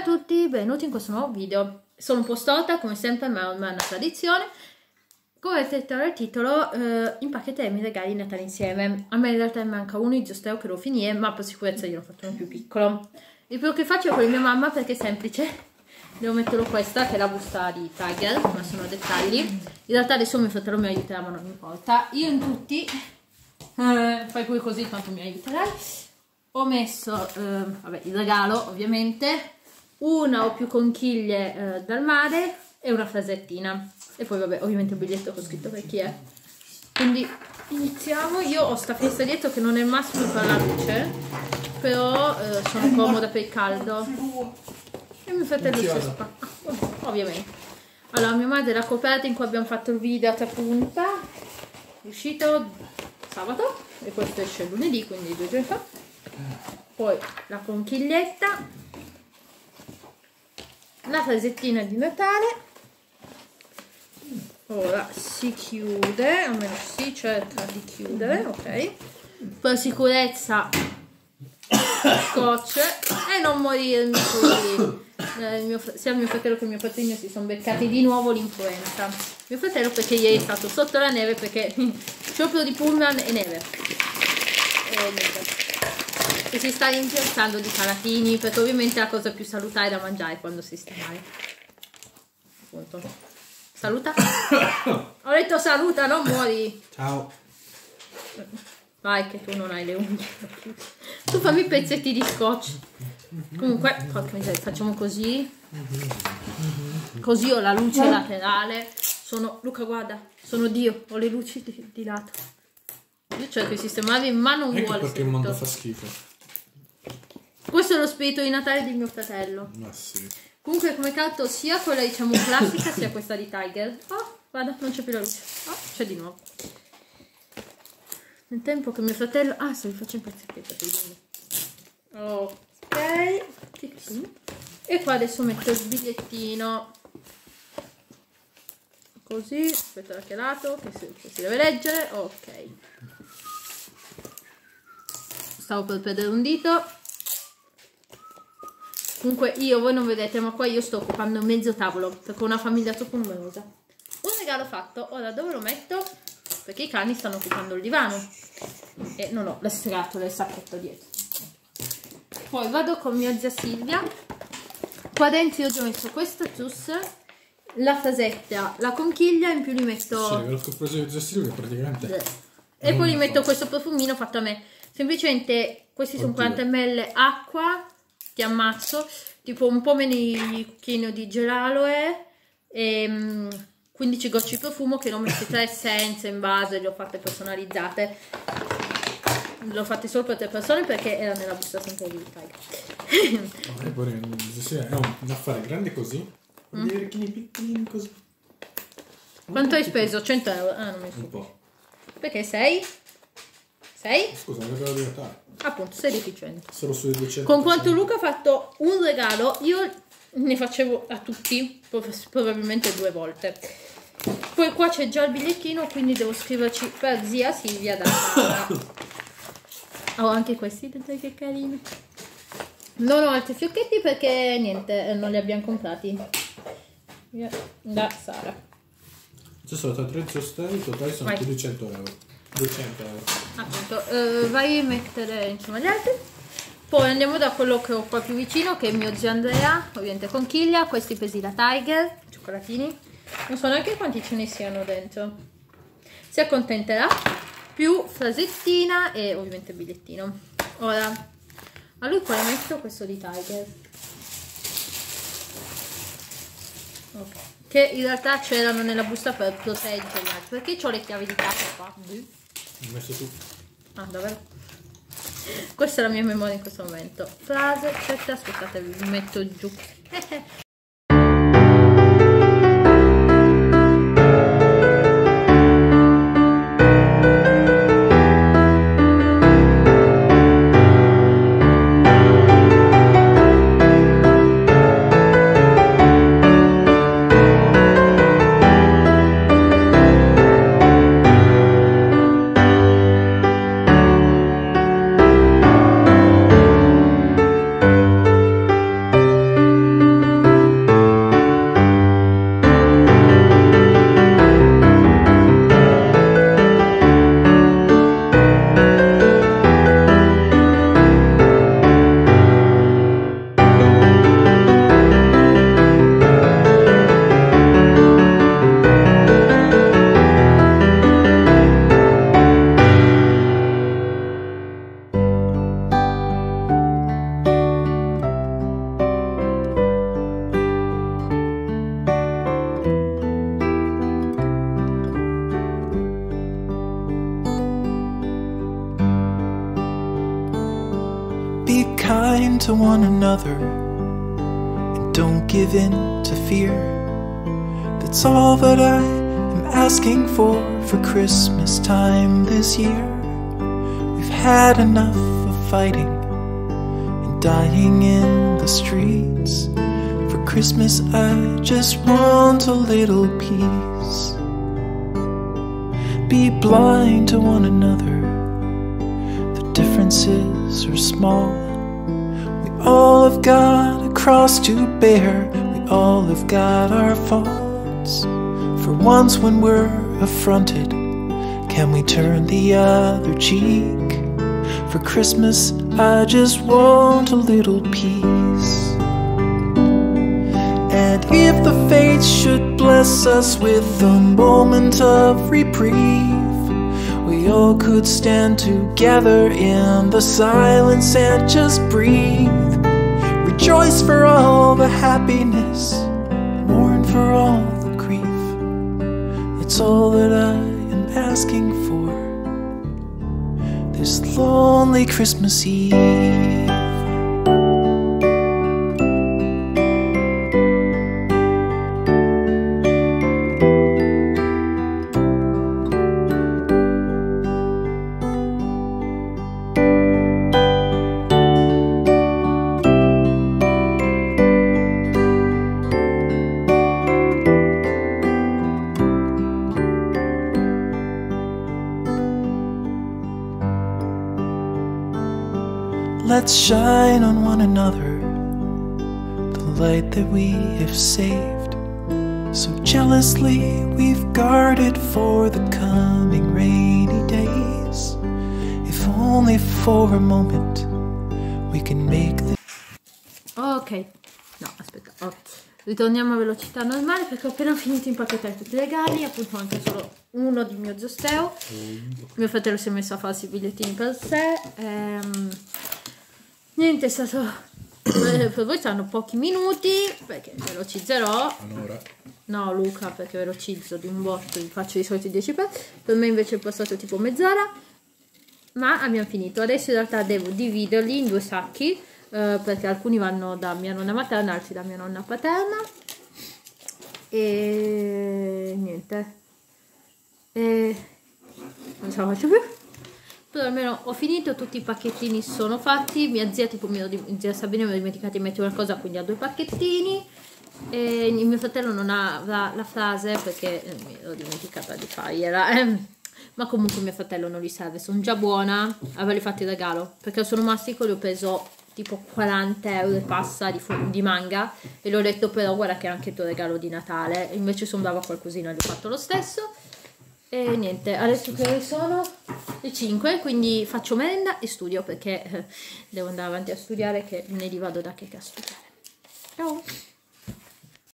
a tutti, benvenuti in questo nuovo video. Sono un po' storta come sempre, ma ormai è una tradizione. Come detto dal titolo, impacchetteremo i regali di Natale insieme. A me in realtà ne manca uno, il giusto che devo finire, ma per sicurezza io ne ho fatto uno più piccolo. Il primo che faccio è quello di mia mamma perché è semplice. Devo metterlo questa, che è la busta di Tiger, ma sono dettagli. In realtà adesso mio fratello mi aiuterà, ma non mi importa. Io in tutti, fai qui così, tanto mi aiuterai. Ho messo vabbè, il regalo ovviamente, una o più conchiglie dal mare e una frasettina, e poi vabbè ovviamente il biglietto che ho scritto per chi è. Quindi iniziamo. Io ho sta festa dietro che non è il massimo per la luce, però sono comoda per il caldo, e mio fratello si spacca ovviamente. Allora, mia madre l'ha coperta, in cui abbiamo fatto il video a tre punta, è uscito sabato e questo esce lunedì, quindi 2 giorni fa. Poi la conchiglietta, la frasettina di Natale. Ora si chiude, almeno si cerca di chiudere, ok? Per sicurezza scotch e non morirmi così. Sia mio fratello che mio patrigno si sono beccati di nuovo l'influenza. Mio fratello perché ieri è stato sotto la neve, perché sciopero di pullman e neve. E si sta rimpiazzando di palatini, perché ovviamente è la cosa più salutare da mangiare quando si sta male. Appunto. Saluta. Ho detto saluta, non muori. Ciao. Vai che tu non hai le unghie. Tu fammi pezzetti di scotch. Comunque, facciamo così. Così ho la luce laterale. Sono, Luca guarda, sono Dio, ho le luci di lato. Io cerco di sistemarvi, ma non vuole. Perché il mondo fa schifo. Questo è lo spirito di Natale di mio fratello. Ma sì. Comunque come carta sia quella diciamo classica sia questa di Tiger. Oh, guarda, non c'è più la luce. Oh, c'è di nuovo. Nel tempo che mio fratello... Ah, se vi faccio impazzire. Ok. E qua adesso metto il bigliettino. Così, aspetta da che lato, che si deve leggere. Ok. Stavo per perdere un dito. Comunque io, voi non vedete, ma qua io sto occupando mezzo tavolo, perché ho una famiglia troppo numerosa. Un regalo fatto. Ora dove lo metto? Perché i cani stanno occupando il divano. E non ho le scatole, il sacchetto dietro. Poi vado con mia zia Silvia. Qua dentro io ho già messo questa zus, la frasetta, la conchiglia, in più li metto... Sì, ve l'ho preso io zia Silvia praticamente. E poi li metto questo profumino fatto a me. Semplicemente questi sono 40 ml acqua. Ti ammazzo, tipo un po' meno di cucchiaino di gelaloe e 15 gocce di profumo, che ne ho messe 3 essenze in base, le ho fatte personalizzate, le ho fatte solo per 3 persone perché era nella busta sempre di Tiger. È un affare grande così, con dei orecchini piccolini così. Quanto hai speso? 100 euro? Ah, non mi scuso. Un po'. Perché sei? 6? Scusa, non avevo diventato. Appunto, 1600. Solo sui 200. Con quanto Luca ha fatto un regalo, io ne facevo a tutti, probabilmente 2 volte. Poi qua c'è già il bigliettino, quindi devo scriverci per zia Silvia da Sara. Ho anche questi dettagli, che carini. Non ho altri fiocchetti perché niente, non li abbiamo comprati. Da Sara. Ci sono stati 3 sostelli, in totale sono più di 100 euro. 200 euro. Appunto, vai a mettere insieme gli altri. Poi andiamo da quello che ho qua più vicino, che è mio zio Andrea, ovviamente conchiglia, questi pesi da Tiger, cioccolatini. Non so neanche quanti ce ne siano dentro. Si accontenterà. Più frasettina e ovviamente bigliettino. Ora, a lui qua metto questo di Tiger. Ok. Che in realtà c'erano nella busta per proteggerli, perché ho le chiavi di casa qua. Ho messo tu. Ah, davvero? Questa è la mia memoria in questo momento. Frase, eccetera, aspettate, vi metto giù. to one another, and don't give in to fear. That's all that I am asking for Christmas time this year. We've had enough of fighting and dying in the streets. For Christmas I just want a little peace. Be blind to one another, the differences are small. We all have got a cross to bear, we all have got our faults. For once when we're affronted, can we turn the other cheek? For Christmas I just want a little peace. And if the fates should bless us with a moment of reprieve, we all could stand together in the silence and just breathe. Rejoice for all the happiness, mourn for all the grief. It's all that I am asking for this lonely Christmas Eve. Let's shine on one another the light that we have saved. So jealously we've guarded for the coming rainy days. If only for a moment we can make the... Ok, no, aspetta, ok. Ritorniamo a velocità normale perché ho appena finito di impacchetare tutti i regali, appunto anche solo uno di mio zosteo. Mio fratello si è messo a farsi i bigliettini per sé. Niente, è stato per voi saranno pochi minuti perché velocizzerò. Allora. No, Luca, perché velocizzo di un botto, vi faccio di solito 10 per me invece è passato tipo mezz'ora. Ma abbiamo finito. Adesso in realtà devo dividerli in due sacchi, perché alcuni vanno da mia nonna materna, altri da mia nonna paterna. E niente. Non ce la faccio più. Però almeno ho finito, tutti i pacchettini sono fatti. Mia zia, tipo mia zia Sabina, mi ha dimenticato di mettere una cosa, quindi ha due pacchettini. E il mio fratello non ha la frase perché mi ero dimenticata di fargliela, ma comunque mio fratello non gli serve, sono già buona. Avrei fatto il regalo perché al suo nomastico gli ho preso tipo 40 euro e passa di manga e le ho detto però guarda che è anche il tuo regalo di Natale, e invece sono brava a qualcosina, gli ho fatto lo stesso. E niente, adesso che sono le 5, quindi faccio merenda e studio perché devo andare avanti a studiare, che me ne vado da che a studiare. Ciao!